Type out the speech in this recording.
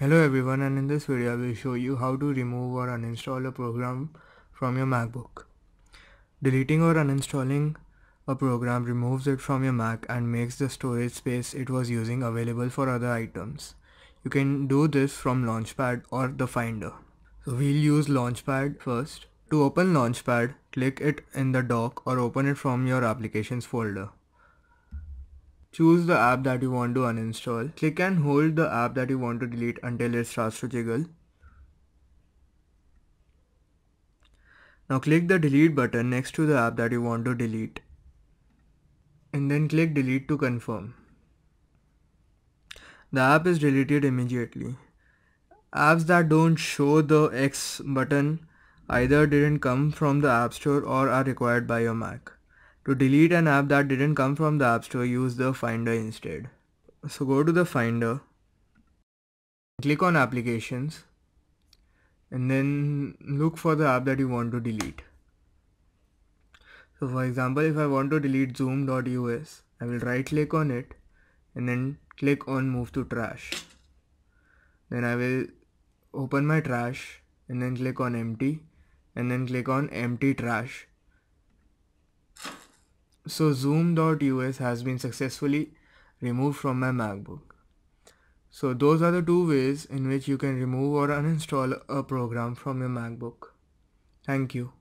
Hello everyone, and in this video I will show you how to remove or uninstall a program from your MacBook. Deleting or uninstalling a program removes it from your Mac and makes the storage space it was using available for other items. You can do this from Launchpad or the Finder. So we'll use Launchpad first. To open Launchpad, click it in the dock or open it from your applications folder. Choose the app that you want to uninstall. Click and hold the app that you want to delete until it starts to jiggle. Now click the delete button next to the app that you want to delete. And then click delete to confirm. The app is deleted immediately. Apps that don't show the X button either didn't come from the App Store or are required by your Mac. To delete an app that didn't come from the App Store, use the Finder instead. So go to the Finder, click on Applications, and then look for the app that you want to delete. So for example, if I want to delete Zoom.us, I will right click on it and then click on Move to Trash. Then I will open my trash and then click on Empty and then click on Empty Trash. So Zoom.us has been successfully removed from my MacBook. So those are the two ways in which you can remove or uninstall a program from your MacBook. Thank you.